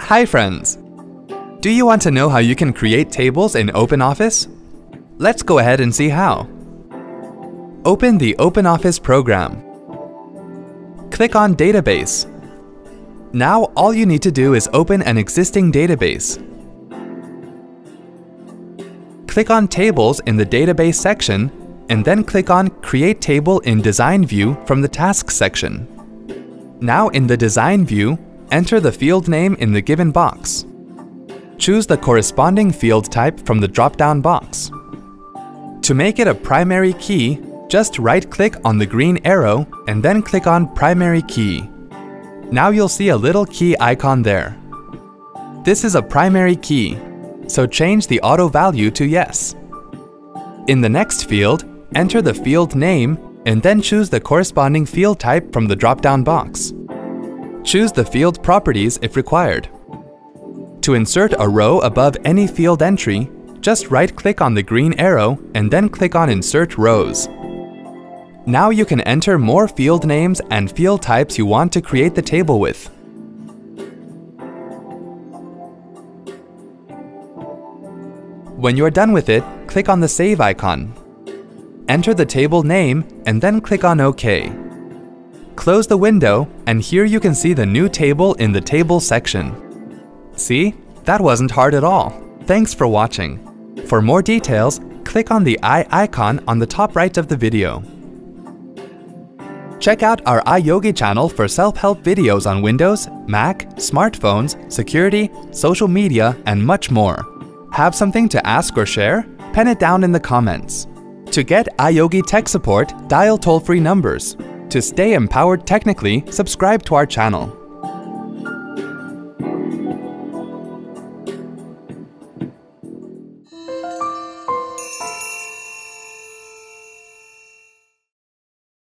Hi friends! Do you want to know how you can create tables in OpenOffice? Let's go ahead and see how. Open the OpenOffice program. Click on Database. Now all you need to do is open an existing database. Click on Tables in the Database section, and then click on Create Table in Design View from the Tasks section. Now in the Design View, enter the field name in the given box. Choose the corresponding field type from the drop-down box. To make it a primary key, just right-click on the green arrow and then click on Primary Key. Now you'll see a little key icon there. This is a primary key, so change the auto value to yes. In the next field, enter the field name and then choose the corresponding field type from the drop-down box. Choose the field properties if required. To insert a row above any field entry, just right-click on the green arrow and then click on Insert Rows. Now you can enter more field names and field types you want to create the table with. When you're done with it, click on the Save icon. Enter the table name and then click on OK. Close the window, and here you can see the new table in the Tables section. See? That wasn't hard at all. Thanks for watching. For more details, click on the I icon on the top right of the video. Check out our iYogi channel for self-help videos on Windows, Mac, smartphones, security, social media, and much more. Have something to ask or share? Pen it down in the comments. To get iYogi tech support, dial toll-free numbers. To stay empowered technically, subscribe to our channel.